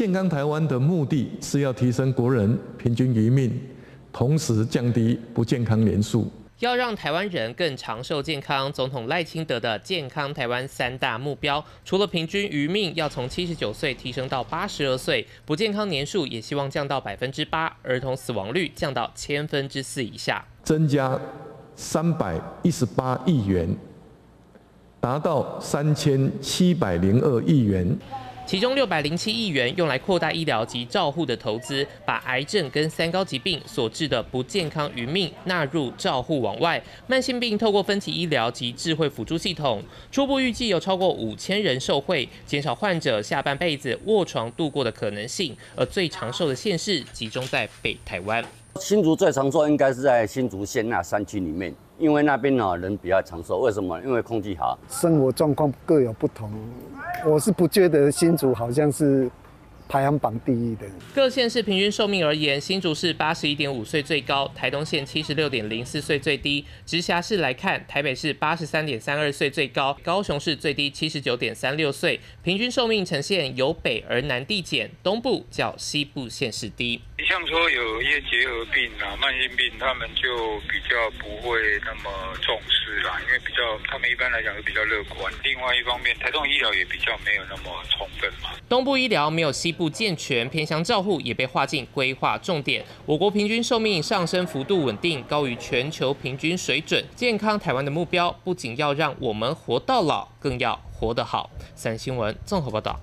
健康台湾的目的是要提升国人平均余命，同时降低不健康年数。 要让台湾人更长寿健康，总统赖清德的健康台湾三大目标，除了平均余命要从79岁提升到82岁，不健康年数也希望降到8%，儿童死亡率降到4%以下，增加318亿元，达到3702亿元。 其中607亿元用来扩大医疗及照护的投资，把癌症跟3高疾病所致的不健康余命纳入照护网外。慢性病透过分期医疗及智慧辅助系统，初步预计有超过5000人受惠，减少患者下半辈子卧床度过的可能性。而最长寿的县市集中在北台湾，新竹最长寿应该是在新竹县那3区里面。 因为那边呢人比较长寿，为什么？因为空气好，生活状况各有不同。我是不觉得新竹好像是排行榜第一的。各县市平均寿命而言，新竹市81.5岁最高，台东县76.04岁最低。直辖市来看，台北市83.32岁最高，高雄市最低79.36岁。平均寿命呈现由北而南递减，东部较西部县市低。 像说有一些结核病啊、慢性病，他们就比较不会那么重视啦，因为比较他们一般来讲会比较乐观。另外一方面，台中医疗也比较没有那么充分嘛。东部医疗没有西部健全，偏乡照护也被划进规划重点。我国平均寿命上升幅度稳定，高于全球平均水准。健康台湾的目标不仅要让我们活到老，更要活得好。3新闻综合报道。